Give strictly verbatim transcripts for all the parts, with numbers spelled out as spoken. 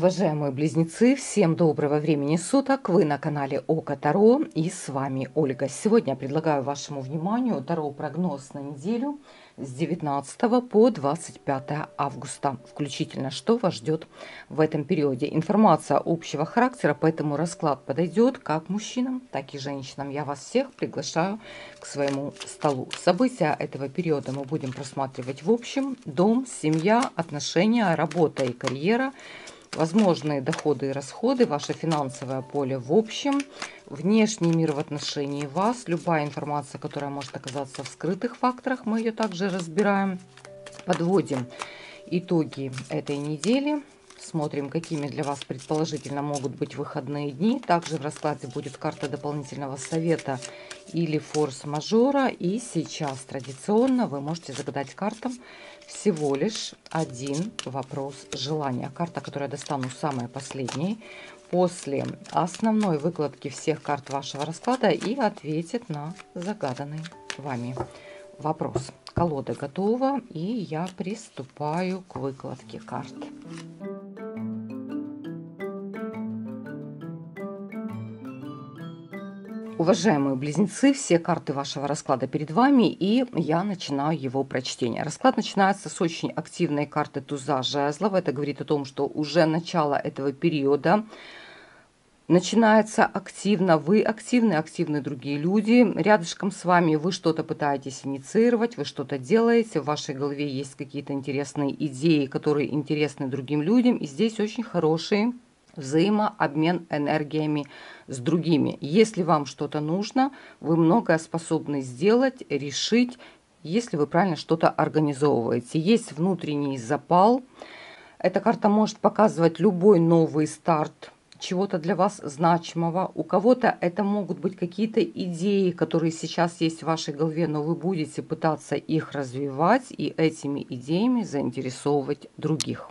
Уважаемые близнецы, всем доброго времени суток, вы на канале ОКО Таро и с вами Ольга. Сегодня предлагаю вашему вниманию Таро-прогноз на неделю с девятнадцатого по двадцать пятое августа, включительно, что вас ждет в этом периоде. Информация общего характера, поэтому расклад подойдет как мужчинам, так и женщинам. Я вас всех приглашаю к своему столу. События этого периода мы будем просматривать в общем: дом, семья, отношения, работа и карьера, возможные доходы и расходы, ваше финансовое поле в общем, внешний мир в отношении вас, любая информация, которая может оказаться в скрытых факторах, мы ее также разбираем, подводим итоги этой недели. Смотрим, какими для вас предположительно могут быть выходные дни. Также в раскладе будет карта дополнительного совета или форс-мажора. И сейчас традиционно вы можете загадать картам всего лишь один вопрос желания. Карта, которую я достану самой последней, после основной выкладки всех карт вашего расклада, и ответит на загаданный вами вопрос. Колода готова, и я приступаю к выкладке карт. Уважаемые близнецы, все карты вашего расклада перед вами, и я начинаю его прочтение. Расклад начинается с очень активной карты Туза Жезлов. Это говорит о том, что уже начало этого периода начинается активно. Вы активны, активны другие люди. Рядышком с вами вы что-то пытаетесь инициировать, вы что-то делаете, в вашей голове есть какие-то интересные идеи, которые интересны другим людям, и здесь очень хорошие взаимообмен энергиями с другими. Если вам что-то нужно, вы многое способны сделать, решить, если вы правильно что-то организовываете. Есть внутренний запал. Эта карта может показывать любой новый старт чего-то для вас значимого. У кого-то это могут быть какие-то идеи, которые сейчас есть в вашей голове, но вы будете пытаться их развивать и этими идеями заинтересовывать других.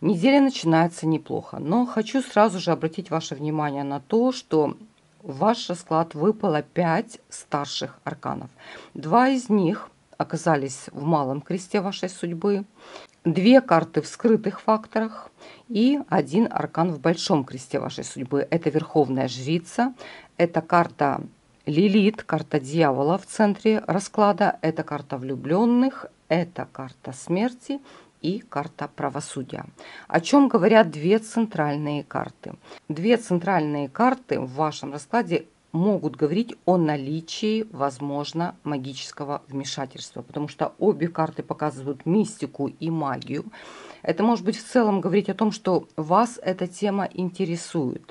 Неделя начинается неплохо, но хочу сразу же обратить ваше внимание на то, что в ваш расклад выпало пять старших арканов. Два из них оказались в малом кресте вашей судьбы, две карты в скрытых факторах и один аркан в большом кресте вашей судьбы. Это Верховная Жрица, это карта Лилит, карта Дьявола в центре расклада, это карта Влюбленных, это карта Смерти и карта Правосудия. О чем говорят две центральные карты? Две центральные карты в вашем раскладе могут говорить о наличии, возможно, магического вмешательства, потому что обе карты показывают мистику и магию. Это может быть в целом говорить о том, что вас эта тема интересует.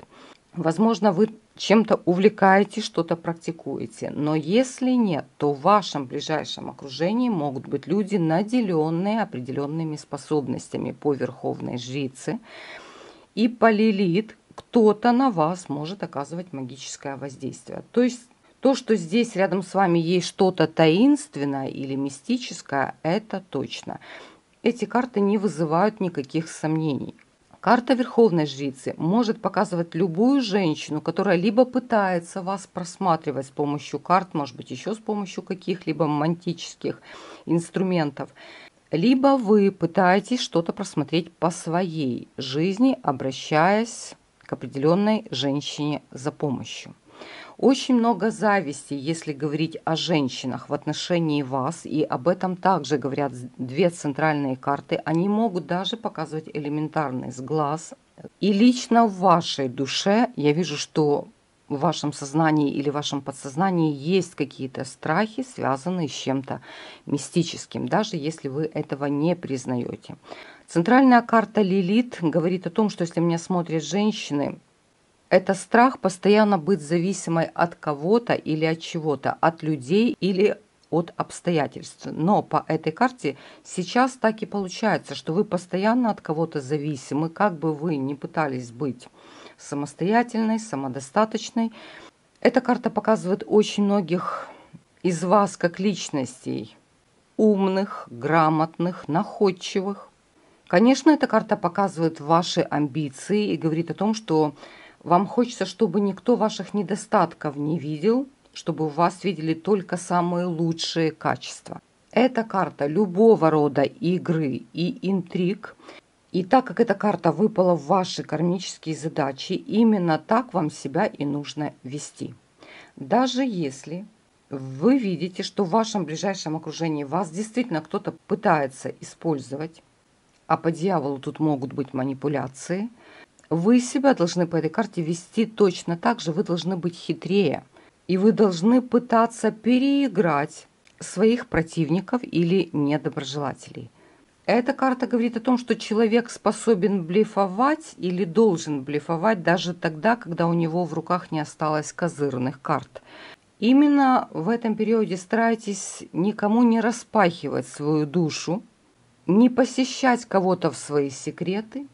Возможно, вы чем-то увлекаетесь, что-то практикуете. Но если нет, то в вашем ближайшем окружении могут быть люди, наделенные определенными способностями по Верховной Жрице и по Лилит. Кто-то на вас может оказывать магическое воздействие. То есть то, что здесь рядом с вами есть что-то таинственное или мистическое, это точно. Эти карты не вызывают никаких сомнений. Карта Верховной Жрицы может показывать любую женщину, которая либо пытается вас просматривать с помощью карт, может быть, еще с помощью каких-либо мантических инструментов, либо вы пытаетесь что-то просмотреть по своей жизни, обращаясь к определенной женщине за помощью. Очень много зависти, если говорить о женщинах в отношении вас, и об этом также говорят две центральные карты. Они могут даже показывать элементарный сглаз. И лично в вашей душе я вижу, что в вашем сознании или в вашем подсознании есть какие-то страхи, связанные с чем-то мистическим, даже если вы этого не признаете. Центральная карта Лилит говорит о том, что если меня смотрят женщины, это страх постоянно быть зависимой от кого-то или от чего-то, от людей или от обстоятельств. Но по этой карте сейчас так и получается, что вы постоянно от кого-то зависимы, как бы вы ни пытались быть самостоятельной, самодостаточной. Эта карта показывает очень многих из вас как личностей умных, грамотных, находчивых. Конечно, эта карта показывает ваши амбиции и говорит о том, что вам хочется, чтобы никто ваших недостатков не видел, чтобы у вас видели только самые лучшие качества. Эта карта любого рода игры и интриг. И так как эта карта выпала в ваши кармические задачи, именно так вам себя и нужно вести. Даже если вы видите, что в вашем ближайшем окружении вас действительно кто-то пытается использовать, а по дьяволу тут могут быть манипуляции, вы себя должны по этой карте вести точно так же, вы должны быть хитрее. И вы должны пытаться переиграть своих противников или недоброжелателей. Эта карта говорит о том, что человек способен блефовать или должен блефовать даже тогда, когда у него в руках не осталось козырных карт. Именно в этом периоде старайтесь никому не распахивать свою душу, не посещать кого-то в свои секреты,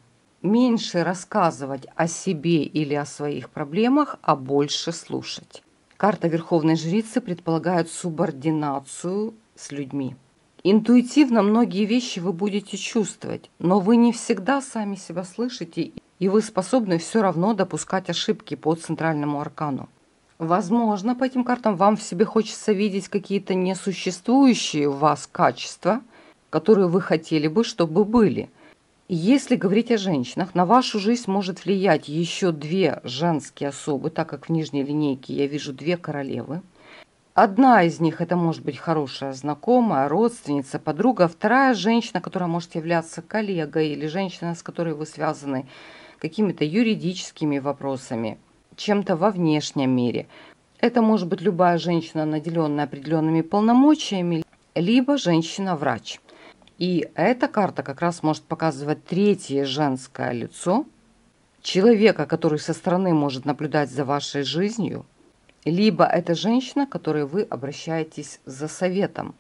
меньше рассказывать о себе или о своих проблемах, а больше слушать. Карта Верховной Жрицы предполагает субординацию с людьми. Интуитивно многие вещи вы будете чувствовать, но вы не всегда сами себя слышите, и вы способны все равно допускать ошибки по центральному аркану. Возможно, по этим картам вам в себе хочется видеть какие-то несуществующие в вас качества, которые вы хотели бы, чтобы были. Если говорить о женщинах, на вашу жизнь может влиять еще две женские особы, так как в нижней линейке я вижу две королевы. Одна из них это может быть хорошая знакомая, родственница, подруга. Вторая женщина, которая может являться коллегой или женщина, с которой вы связаны какими-то юридическими вопросами, чем-то во внешнем мире. Это может быть любая женщина, наделенная определенными полномочиями, либо женщина-врач. И эта карта как раз может показывать третье женское лицо, человека, который со стороны может наблюдать за вашей жизнью, либо это женщина, к которой вы обращаетесь за советом.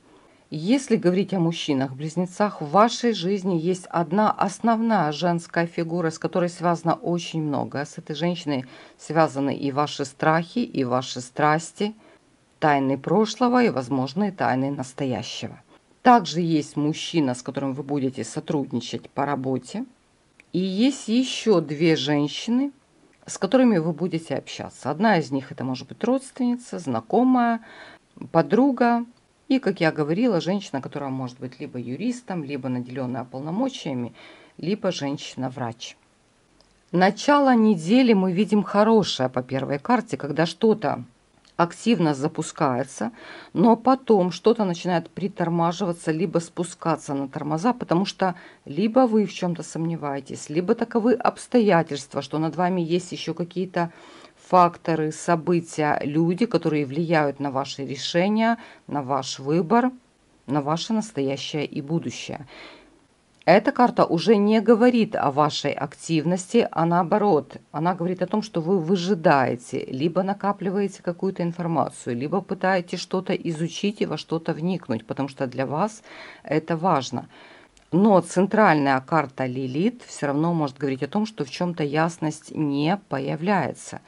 Если говорить о мужчинах-близнецах, в вашей жизни есть одна основная женская фигура, с которой связано очень много. С этой женщиной связаны и ваши страхи, и ваши страсти, тайны прошлого и, возможно, тайны настоящего. Также есть мужчина, с которым вы будете сотрудничать по работе. И есть еще две женщины, с которыми вы будете общаться. Одна из них это может быть родственница, знакомая, подруга. И, как я говорила, женщина, которая может быть либо юристом, либо наделенная полномочиями, либо женщина-врач. Начало недели мы видим хорошее по первой карте, когда что-то активно запускается, но потом что-то начинает притормаживаться, либо спускаться на тормоза, потому что либо вы в чем-то сомневаетесь, либо таковы обстоятельства, что над вами есть еще какие-то факторы, события, люди, которые влияют на ваши решения, на ваш выбор, на ваше настоящее и будущее. Эта карта уже не говорит о вашей активности, а наоборот, она говорит о том, что вы выжидаете, либо накапливаете какую-то информацию, либо пытаетесь что-то изучить и во что-то вникнуть, потому что для вас это важно. Но центральная карта Лилит все равно может говорить о том, что в чем-то ясность не появляется.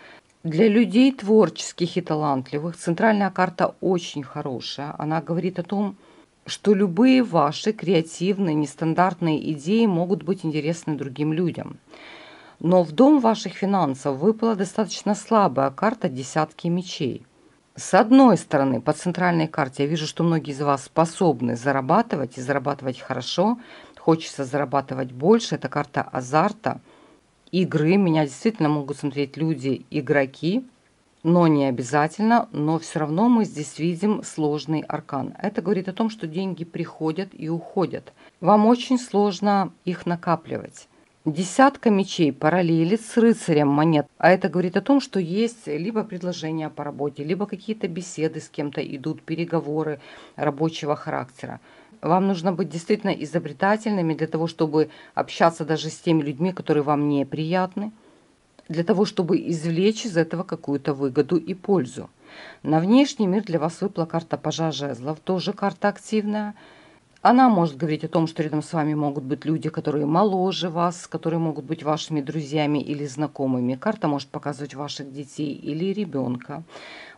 Для людей творческих и талантливых центральная карта очень хорошая, она говорит о том, что любые ваши креативные, нестандартные идеи могут быть интересны другим людям. Но в дом ваших финансов выпала достаточно слабая карта «Десятки мечей». С одной стороны, по центральной карте я вижу, что многие из вас способны зарабатывать и зарабатывать хорошо, хочется зарабатывать больше. Это карта азарта, игры. Меня действительно могут смотреть люди, игроки. Но не обязательно, но все равно мы здесь видим сложный аркан. Это говорит о том, что деньги приходят и уходят. Вам очень сложно их накапливать. Десятка мечей параллелит с рыцарем монет. А это говорит о том, что есть либо предложения по работе, либо какие-то беседы с кем-то идут, переговоры рабочего характера. Вам нужно быть действительно изобретательными для того, чтобы общаться даже с теми людьми, которые вам неприятны, для того, чтобы извлечь из этого какую-то выгоду и пользу. На внешний мир для вас выпала карта Пажа жезлов, тоже карта активная. Она может говорить о том, что рядом с вами могут быть люди, которые моложе вас, которые могут быть вашими друзьями или знакомыми. Карта может показывать ваших детей или ребенка.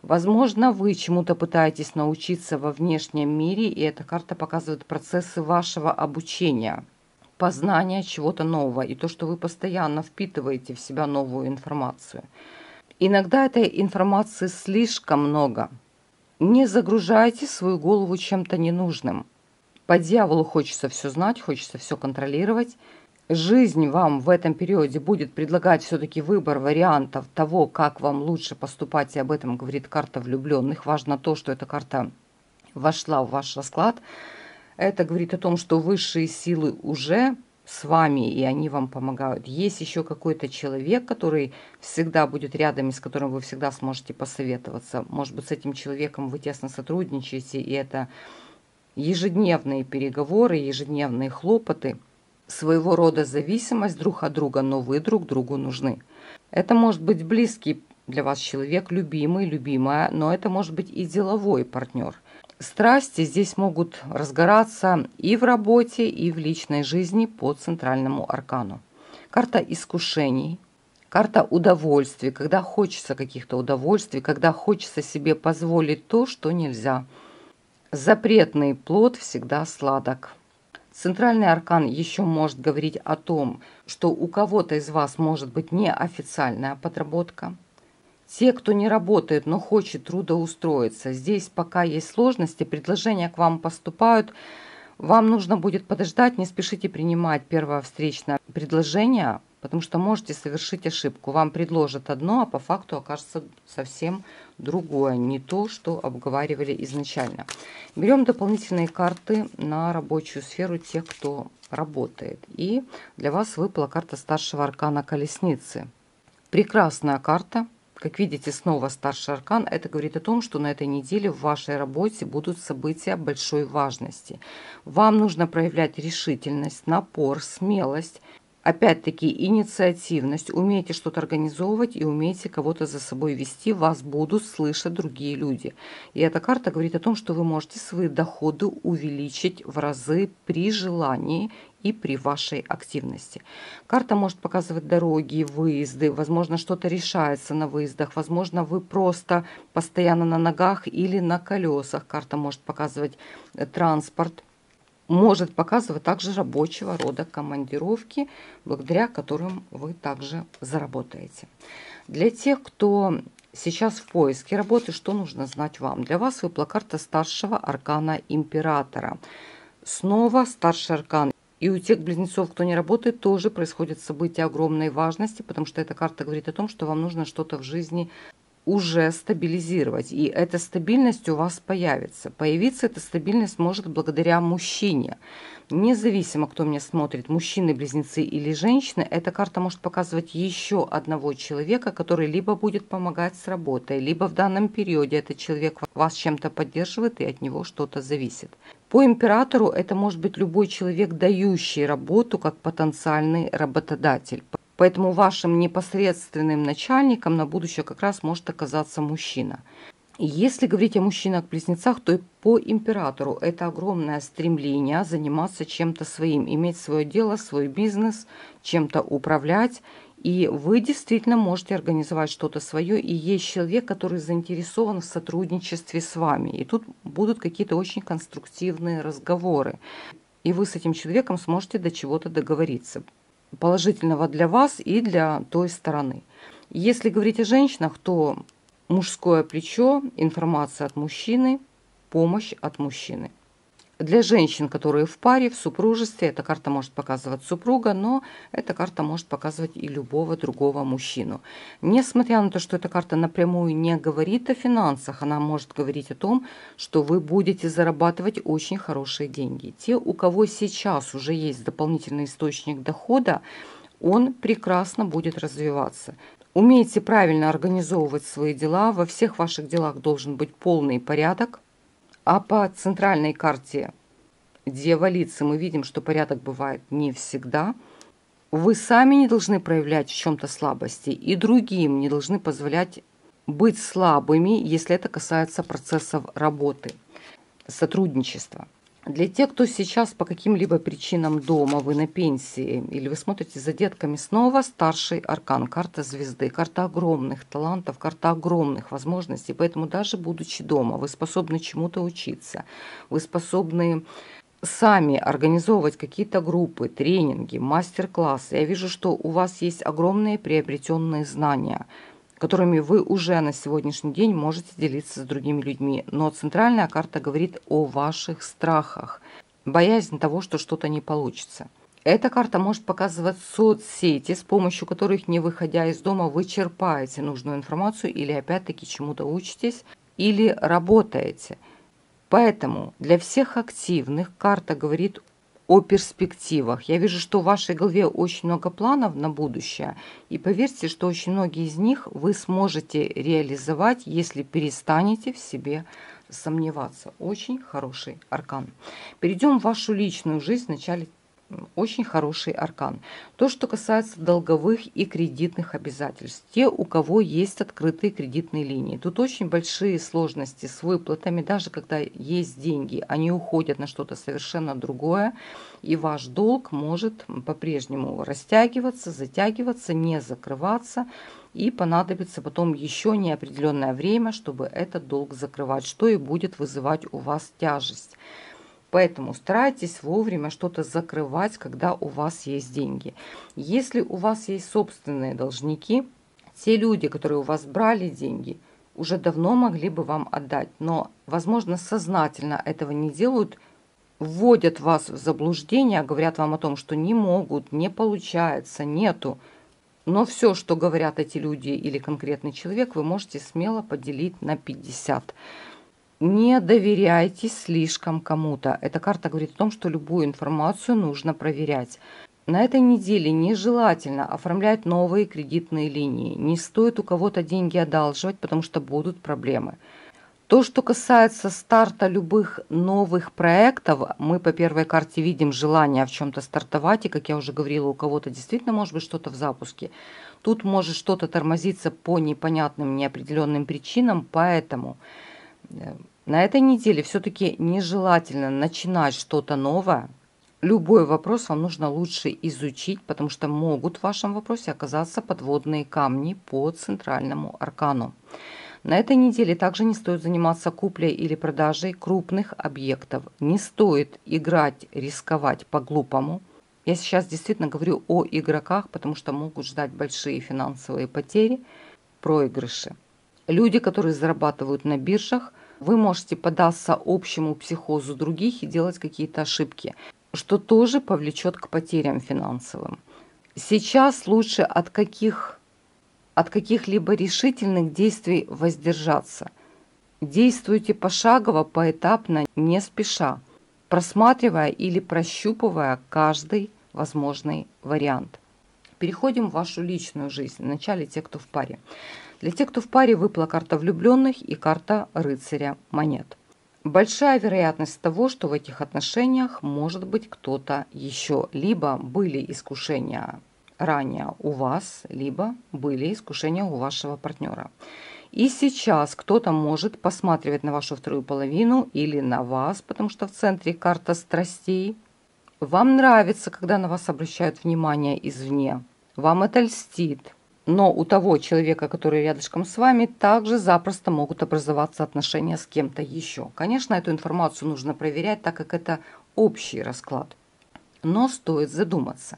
Возможно, вы чему-то пытаетесь научиться во внешнем мире, и эта карта показывает процессы вашего обучения, познания чего-то нового и то, что вы постоянно впитываете в себя новую информацию. Иногда этой информации слишком много. Не загружайте свою голову чем-то ненужным. По дьяволу хочется все знать, хочется все контролировать. жизнь вам в этом периоде будет предлагать все-таки выбор вариантов того, как вам лучше поступать, и об этом говорит карта влюбленных. Важно то, что эта карта вошла в ваш расклад. Это говорит о том, что высшие силы уже с вами, и они вам помогают. Есть еще какой-то человек, который всегда будет рядом, и с которым вы всегда сможете посоветоваться. Может быть, с этим человеком вы тесно сотрудничаете, и это ежедневные переговоры, ежедневные хлопоты, своего рода зависимость друг от друга, но вы друг другу нужны. Это может быть близкий для вас человек, любимый, любимая, но это может быть и деловой партнер. Страсти здесь могут разгораться и в работе, и в личной жизни по центральному аркану. Карта искушений, карта удовольствий, когда хочется каких-то удовольствий, когда хочется себе позволить то, что нельзя. Запретный плод всегда сладок. Центральный аркан еще может говорить о том, что у кого-то из вас может быть неофициальная подработка. Те, кто не работает, но хочет трудоустроиться, здесь пока есть сложности, предложения к вам поступают, вам нужно будет подождать, не спешите принимать первое встречное предложение, потому что можете совершить ошибку. Вам предложат одно, а по факту окажется совсем другое, не то, что обговаривали изначально. Берем дополнительные карты на рабочую сферу тех, кто работает. И для вас выпала карта старшего аркана Колесницы. Прекрасная карта. Как видите, снова старший аркан. Это говорит о том, что на этой неделе в вашей работе будут события большой важности. Вам нужно проявлять решительность, напор, смелость, опять-таки инициативность. Умеете что-то организовывать и умеете кого-то за собой вести. Вас будут слышать другие люди. И эта карта говорит о том, что вы можете свои доходы увеличить в разы при желании и при вашей активности. Карта может показывать дороги, выезды, возможно, что-то решается на выездах, возможно, вы просто постоянно на ногах или на колесах. Карта может показывать транспорт, может показывать также рабочего рода командировки, благодаря которым вы также заработаете. Для тех, кто сейчас в поиске работы, что нужно знать вам? Для вас выпала карта старшего аркана Императора. Снова старший аркан. И у тех близнецов, кто не работает, тоже происходят события огромной важности, потому что эта карта говорит о том, что вам нужно что-то в жизни уже стабилизировать. И эта стабильность у вас появится. Появиться эта стабильность может благодаря мужчине. Независимо, кто меня смотрит, мужчины, близнецы или женщины, эта карта может показывать еще одного человека, который либо будет помогать с работой, либо в данном периоде этот человек вас чем-то поддерживает и от него что-то зависит. По Императору это может быть любой человек, дающий работу как потенциальный работодатель. Поэтому вашим непосредственным начальником на будущее как раз может оказаться мужчина. Если говорить о мужчинах-близнецах, то и по Императору это огромное стремление заниматься чем-то своим, иметь свое дело, свой бизнес, чем-то управлять. И вы действительно можете организовать что-то свое, и есть человек, который заинтересован в сотрудничестве с вами. И тут будут какие-то очень конструктивные разговоры. И вы с этим человеком сможете до чего-то договориться. Положительного для вас и для той стороны. Если говорить о женщинах, то мужское плечо, информация от мужчины, помощь от мужчины. Для женщин, которые в паре, в супружестве, эта карта может показывать супруга, но эта карта может показывать и любого другого мужчину. Несмотря на то, что эта карта напрямую не говорит о финансах, она может говорить о том, что вы будете зарабатывать очень хорошие деньги. Те, у кого сейчас уже есть дополнительный источник дохода, он прекрасно будет развиваться. Умеете правильно организовывать свои дела, во всех ваших делах должен быть полный порядок. А по центральной карте Дьяволицы мы видим, что порядок бывает не всегда. Вы сами не должны проявлять в чем-то слабости, и другим не должны позволять быть слабыми, если это касается процессов работы, сотрудничества. Для тех, кто сейчас по каким-либо причинам дома, вы на пенсии или вы смотрите за детками, снова старший аркан, карта звезды, карта огромных талантов, карта огромных возможностей. Поэтому даже будучи дома, вы способны чему-то учиться, вы способны сами организовывать какие-то группы, тренинги, мастер-классы. Я вижу, что у вас есть огромные приобретенные знания, которыми вы уже на сегодняшний день можете делиться с другими людьми. Но центральная карта говорит о ваших страхах, боязнь того, что что-то не получится. Эта карта может показывать соцсети, с помощью которых, не выходя из дома, вы черпаете нужную информацию или опять-таки чему-то учитесь, или работаете. Поэтому для всех активных карта говорит о перспективах. Я вижу, что в вашей голове очень много планов на будущее, и поверьте, что очень многие из них вы сможете реализовать, если перестанете в себе сомневаться. Очень хороший аркан. Перейдем в вашу личную жизнь в начале. Очень хороший аркан. То, что касается долговых и кредитных обязательств. Те, у кого есть открытые кредитные линии. Тут очень большие сложности с выплатами. Даже когда есть деньги, они уходят на что-то совершенно другое. И ваш долг может по-прежнему растягиваться, затягиваться, не закрываться. И понадобится потом еще неопределенное время, чтобы этот долг закрывать. Что и будет вызывать у вас тяжесть. Поэтому старайтесь вовремя что-то закрывать, когда у вас есть деньги. Если у вас есть собственные должники, те люди, которые у вас брали деньги, уже давно могли бы вам отдать. Но, возможно, сознательно этого не делают, вводят вас в заблуждение, говорят вам о том, что не могут, не получается, нету. Но все, что говорят эти люди или конкретный человек, вы можете смело поделить на пятьдесят. Не доверяйте слишком кому-то. Эта карта говорит о том, что любую информацию нужно проверять. На этой неделе нежелательно оформлять новые кредитные линии. Не стоит у кого-то деньги одалживать, потому что будут проблемы. То, что касается старта любых новых проектов, мы по первой карте видим желание в чем-то стартовать. И, как я уже говорила, у кого-то действительно может быть что-то в запуске. Тут может что-то тормозиться по непонятным, неопределенным причинам, поэтому... На этой неделе все-таки нежелательно начинать что-то новое. Любой вопрос вам нужно лучше изучить, потому что могут в вашем вопросе оказаться подводные камни по центральному аркану. На этой неделе также не стоит заниматься куплей или продажей крупных объектов. Не стоит играть, рисковать по-глупому. Я сейчас действительно говорю о игроках, потому что могут ждать большие финансовые потери, проигрыши. Люди, которые зарабатывают на биржах, вы можете поддаться общему психозу других и делать какие-то ошибки, что тоже повлечет к потерям финансовым. Сейчас лучше от каких, от каких-либо решительных действий воздержаться. Действуйте пошагово, поэтапно, не спеша, просматривая или прощупывая каждый возможный вариант. Переходим в вашу личную жизнь. Вначале те, кто в паре. Для тех, кто в паре, выпала карта влюбленных и карта рыцаря монет. Большая вероятность того, что в этих отношениях может быть кто-то еще. Либо были искушения ранее у вас, либо были искушения у вашего партнера. И сейчас кто-то может посматривать на вашу вторую половину или на вас, потому что в центре карта страстей. Вам нравится, когда на вас обращают внимание извне. Вам это льстит. Но у того человека, который рядышком с вами, также запросто могут образоваться отношения с кем-то еще. Конечно, эту информацию нужно проверять, так как это общий расклад. Но стоит задуматься.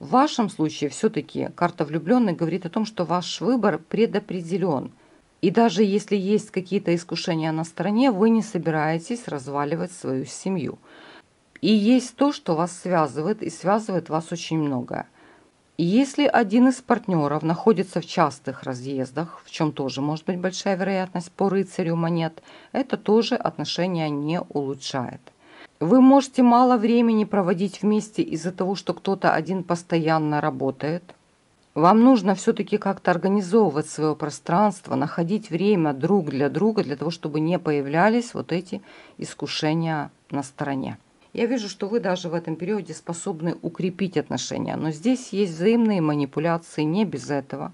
В вашем случае все-таки карта влюбленных говорит о том, что ваш выбор предопределен. И даже если есть какие-то искушения на стороне, вы не собираетесь разваливать свою семью. И есть то, что вас связывает, и связывает вас очень многое. Если один из партнеров находится в частых разъездах, в чем тоже может быть большая вероятность по рыцарю монет, это тоже отношения не улучшает. Вы можете мало времени проводить вместе из-за того, что кто-то один постоянно работает. Вам нужно все-таки как-то организовывать свое пространство, находить время друг для друга, для того, чтобы не появлялись вот эти искушения на стороне. Я вижу, что вы даже в этом периоде способны укрепить отношения, но здесь есть взаимные манипуляции, не без этого.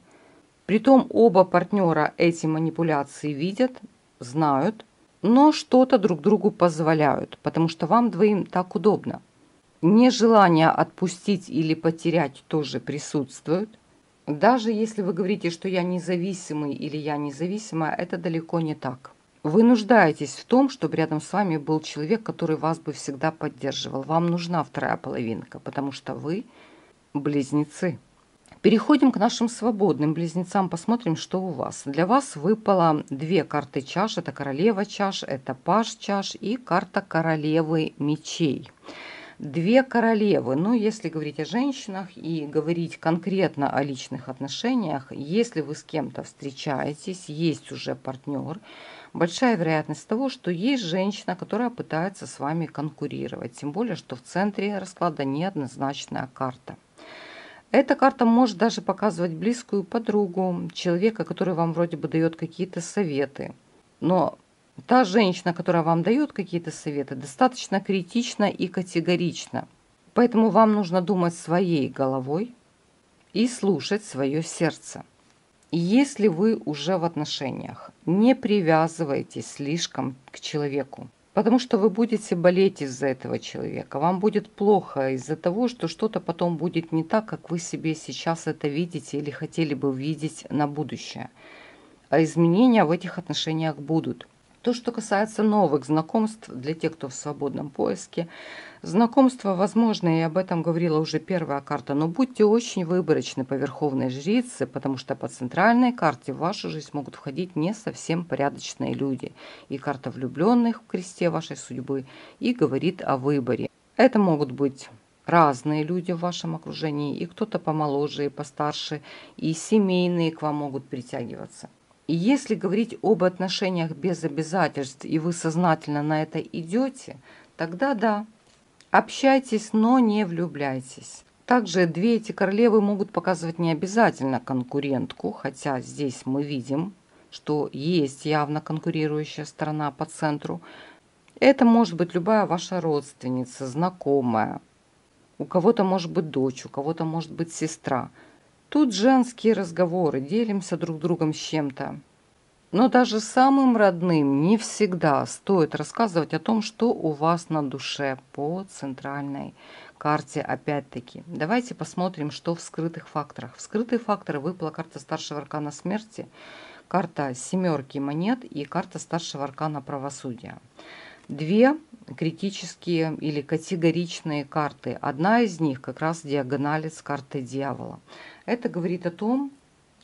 Притом оба партнера эти манипуляции видят, знают, но что-то друг другу позволяют, потому что вам двоим так удобно. Нежелание отпустить или потерять тоже присутствует. Даже если вы говорите, что я независимый или я независимая, это далеко не так. Вы нуждаетесь в том, чтобы рядом с вами был человек, который вас бы всегда поддерживал. Вам нужна вторая половинка, потому что вы близнецы. Переходим к нашим свободным близнецам, посмотрим, что у вас. Для вас выпало две карты чаш. Это королева чаш, это паж чаш и карта королевы мечей. Две королевы. Ну, если говорить о женщинах и говорить конкретно о личных отношениях, если вы с кем-то встречаетесь, есть уже партнер, большая вероятность того, что есть женщина, которая пытается с вами конкурировать. Тем более, что в центре расклада неоднозначная карта. Эта карта может даже показывать близкую подругу, человека, который вам вроде бы дает какие-то советы. Но та женщина, которая вам дает какие-то советы, достаточно критична и категорична. Поэтому вам нужно думать своей головой и слушать свое сердце. Если вы уже в отношениях, не привязывайтесь слишком к человеку, потому что вы будете болеть из-за этого человека. Вам будет плохо из-за того, что что-то потом будет не так, как вы себе сейчас это видите или хотели бы видеть на будущее. А изменения в этих отношениях будут. То, что касается новых знакомств, для тех, кто в свободном поиске, знакомства возможны, и об этом говорила уже первая карта, но будьте очень выборочны по Верховной Жрице, потому что по центральной карте в вашу жизнь могут входить не совсем порядочные люди. И карта влюбленных в кресте вашей судьбы и говорит о выборе. Это могут быть разные люди в вашем окружении, и кто-то помоложе, и постарше, и семейные к вам могут притягиваться. И если говорить об отношениях без обязательств, и вы сознательно на это идете, тогда да, общайтесь, но не влюбляйтесь. Также две эти королевы могут показывать не обязательно конкурентку, хотя здесь мы видим, что есть явно конкурирующая сторона по центру. Это может быть любая ваша родственница, знакомая, у кого-то может быть дочь, у кого-то может быть сестра. Тут женские разговоры, делимся друг другом с чем-то. Но даже самым родным не всегда стоит рассказывать о том, что у вас на душе по центральной карте опять-таки. Давайте посмотрим, что в скрытых факторах. В скрытые факторы выпала карта старшего аркана смерти, карта семерки монет и карта старшего аркана правосудия. Две критические или категоричные карты. Одна из них как раз диагоналит с картой дьявола. Это говорит о том,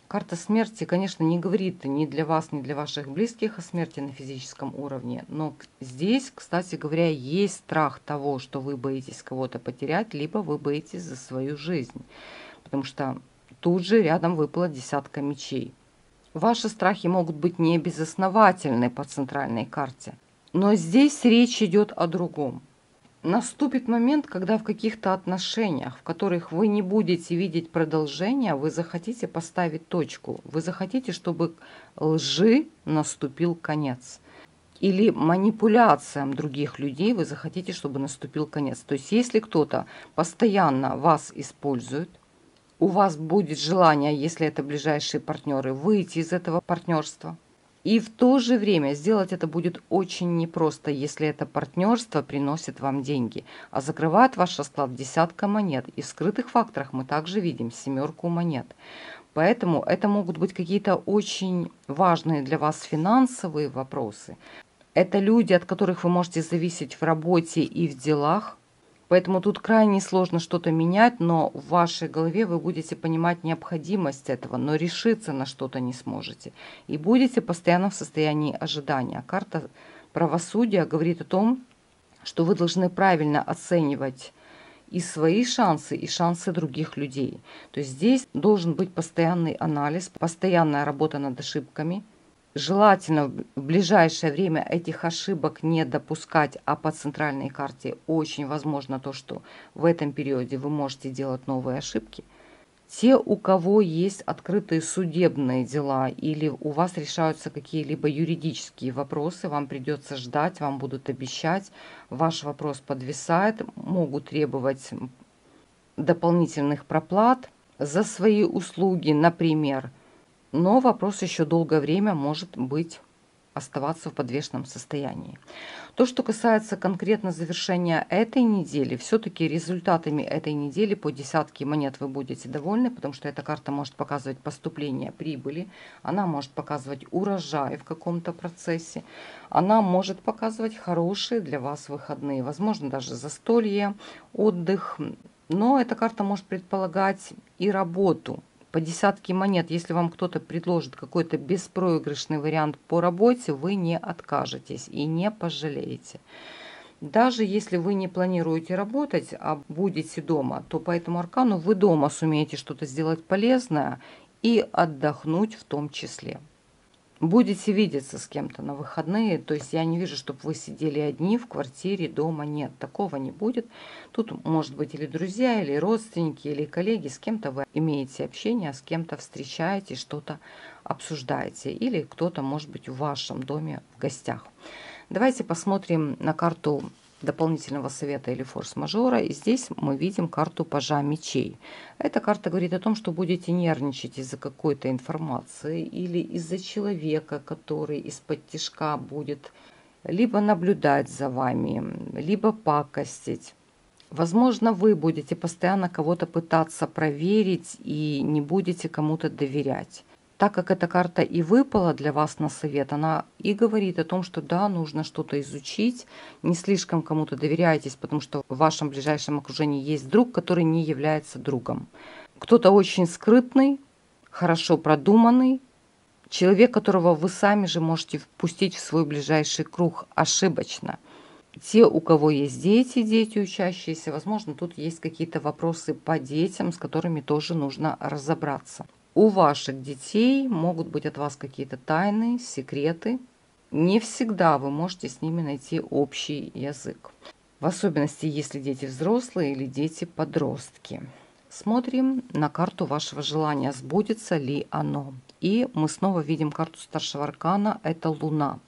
карта смерти, конечно, не говорит ни для вас, ни для ваших близких о смерти на физическом уровне. Но здесь, кстати говоря, есть страх того, что вы боитесь кого-то потерять, либо вы боитесь за свою жизнь. Потому что тут же рядом выпала десятка мечей. Ваши страхи могут быть небезосновательны по центральной карте. Но здесь речь идет о другом. Наступит момент, когда в каких-то отношениях, в которых вы не будете видеть продолжения, вы захотите поставить точку. Вы захотите, чтобы лжи наступил конец. Или манипуляциям других людей вы захотите, чтобы наступил конец. То есть если кто-то постоянно вас использует, у вас будет желание, если это ближайшие партнеры, выйти из этого партнерства. И в то же время сделать это будет очень непросто, если это партнерство приносит вам деньги. А закрывает ваш расклад десятка монет. И в скрытых факторах мы также видим семерку монет. Поэтому это могут быть какие-то очень важные для вас финансовые вопросы. Это люди, от которых вы можете зависеть в работе и в делах. Поэтому тут крайне сложно что-то менять, но в вашей голове вы будете понимать необходимость этого, но решиться на что-то не сможете. И будете постоянно в состоянии ожидания. Карта правосудия говорит о том, что вы должны правильно оценивать и свои шансы, и шансы других людей. То есть здесь должен быть постоянный анализ, постоянная работа над ошибками. Желательно в ближайшее время этих ошибок не допускать, а по центральной карте очень возможно то, что в этом периоде вы можете делать новые ошибки. Те, у кого есть открытые судебные дела или у вас решаются какие-либо юридические вопросы, вам придется ждать, вам будут обещать, ваш вопрос подвисает, могут требовать дополнительных проплат за свои услуги, например. Но вопрос еще долгое время может быть оставаться в подвешенном состоянии. То, что касается конкретно завершения этой недели, все-таки результатами этой недели по десятке монет вы будете довольны, потому что эта карта может показывать поступление прибыли, она может показывать урожай в каком-то процессе, она может показывать хорошие для вас выходные, возможно, даже застолье, отдых. Но эта карта может предполагать и работу. По десятке монет, если вам кто-то предложит какой-то беспроигрышный вариант по работе, вы не откажетесь и не пожалеете. Даже если вы не планируете работать, а будете дома, то по этому аркану вы дома сумеете что-то сделать полезное и отдохнуть в том числе. Будете видеться с кем-то на выходные, то есть я не вижу, чтобы вы сидели одни в квартире, дома, нет, такого не будет. Тут может быть или друзья, или родственники, или коллеги, с кем-то вы имеете общение, а с кем-то встречаете, что-то обсуждаете, или кто-то может быть в вашем доме в гостях. Давайте посмотрим на карту дополнительного совета или форс-мажора. И здесь мы видим карту пажа мечей. Эта карта говорит о том, что будете нервничать из-за какой-то информации или из-за человека, который из-под тишка будет либо наблюдать за вами, либо пакостить. Возможно, вы будете постоянно кого-то пытаться проверить и не будете кому-то доверять. Так как эта карта и выпала для вас на совет, она и говорит о том, что да, нужно что-то изучить, не слишком кому-то доверяйтесь, потому что в вашем ближайшем окружении есть друг, который не является другом. Кто-то очень скрытный, хорошо продуманный, человек, которого вы сами же можете впустить в свой ближайший круг ошибочно. Те, у кого есть дети, дети учащиеся, возможно, тут есть какие-то вопросы по детям, с которыми тоже нужно разобраться. У ваших детей могут быть от вас какие-то тайны, секреты. Не всегда вы можете с ними найти общий язык. В особенности, если дети взрослые или дети-подростки. Смотрим на карту вашего желания, сбудется ли оно. И мы снова видим карту старшего аркана, это Луна.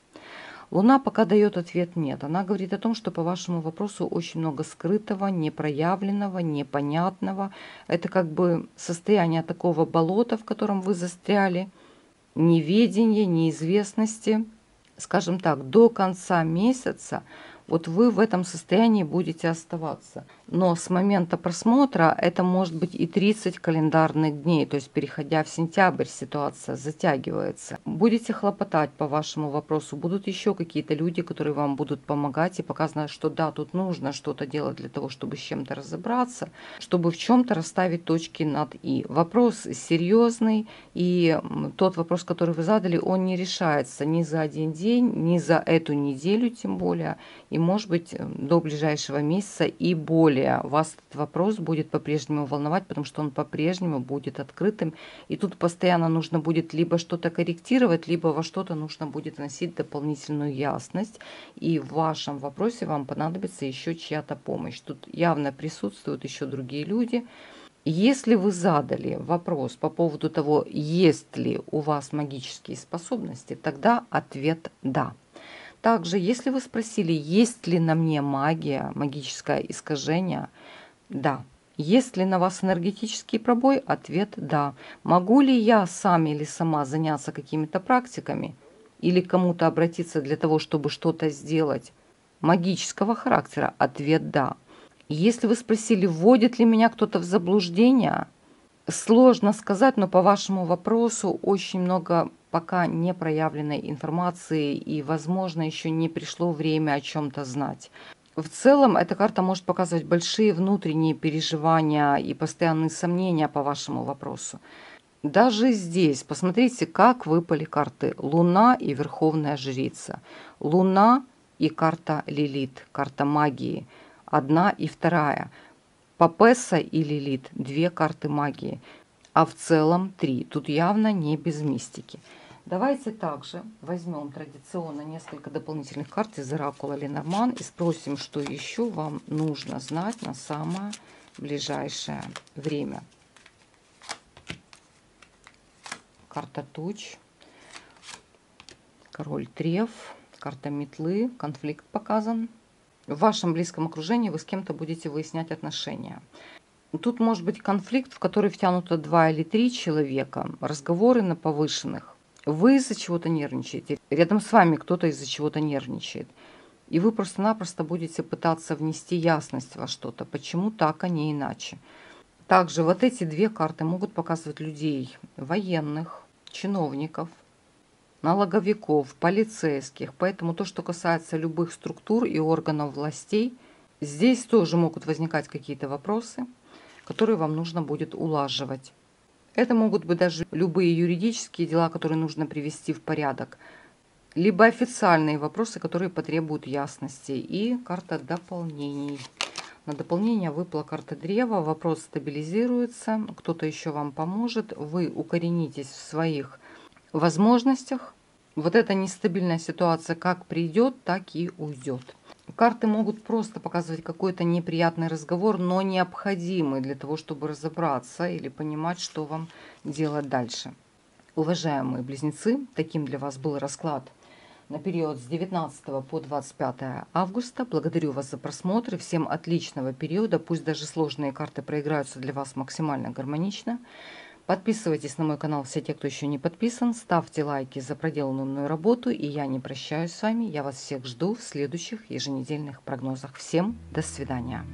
Луна пока дает ответ «нет». Она говорит о том, что по вашему вопросу очень много скрытого, непроявленного, непонятного. Это как бы состояние такого болота, в котором вы застряли, неведения, неизвестности. Скажем так, до конца месяца вот вы в этом состоянии будете оставаться. Но с момента просмотра это может быть и тридцать календарных дней. То есть, переходя в сентябрь, ситуация затягивается. Будете хлопотать по вашему вопросу. Будут еще какие-то люди, которые вам будут помогать и показывать, что да, тут нужно что-то делать для того, чтобы с чем-то разобраться, чтобы в чем-то расставить точки над «и». Вопрос серьезный. И тот вопрос, который вы задали, он не решается ни за один день, ни за эту неделю, тем более. И, может быть, до ближайшего месяца и более вас этот вопрос будет по-прежнему волновать, потому что он по-прежнему будет открытым. И тут постоянно нужно будет либо что-то корректировать, либо во что-то нужно будет вносить дополнительную ясность. И в вашем вопросе вам понадобится еще чья-то помощь. Тут явно присутствуют еще другие люди. Если вы задали вопрос по поводу того, есть ли у вас магические способности, тогда ответ «да». Также, если вы спросили, есть ли на мне магия, магическое искажение, да. Есть ли на вас энергетический пробой, ответ да. Могу ли я сам или сама заняться какими-то практиками или к кому-то обратиться для того, чтобы что-то сделать магического характера, ответ да. Если вы спросили, вводит ли меня кто-то в заблуждение, сложно сказать, но по вашему вопросу очень много пока не проявленной информации и, возможно, еще не пришло время о чем-то знать. В целом, эта карта может показывать большие внутренние переживания и постоянные сомнения по вашему вопросу. Даже здесь посмотрите, как выпали карты Луна и Верховная Жрица. Луна и карта Лилит, карта магии, одна и вторая. Папесса и Лилит, две карты магии, а в целом три. Тут явно не без мистики. Давайте также возьмем традиционно несколько дополнительных карт из оракула Ленорман и спросим, что еще вам нужно знать на самое ближайшее время. Карта туч, король треф, карта метлы, конфликт показан. В вашем близком окружении вы с кем-то будете выяснять отношения. Тут может быть конфликт, в который втянуто два или три человека, разговоры на повышенных. Вы из-за чего-то нервничаете, рядом с вами кто-то из-за чего-то нервничает. И вы просто-напросто будете пытаться внести ясность во что-то, почему так, а не иначе. Также вот эти две карты могут показывать людей, военных, чиновников, налоговиков, полицейских. Поэтому то, что касается любых структур и органов властей, здесь тоже могут возникать какие-то вопросы, которые вам нужно будет улаживать. Это могут быть даже любые юридические дела, которые нужно привести в порядок. либо официальные вопросы, которые потребуют ясности. И карта дополнений. На дополнение выпала карта Древа. Вопрос стабилизируется, кто-то еще вам поможет, вы укоренитесь в своих возможностях. Вот эта нестабильная ситуация как придет, так и уйдет. Карты могут просто показывать какой-то неприятный разговор, но необходимый для того, чтобы разобраться или понимать, что вам делать дальше. Уважаемые близнецы, таким для вас был расклад на период с девятнадцатого по двадцать пятое августа. Благодарю вас за просмотр. Всем отличного периода. Пусть даже сложные карты проиграются для вас максимально гармонично. Подписывайтесь на мой канал, все те, кто еще не подписан. Ставьте лайки за проделанную мной работу. И я не прощаюсь с вами. Я вас всех жду в следующих еженедельных прогнозах. Всем до свидания.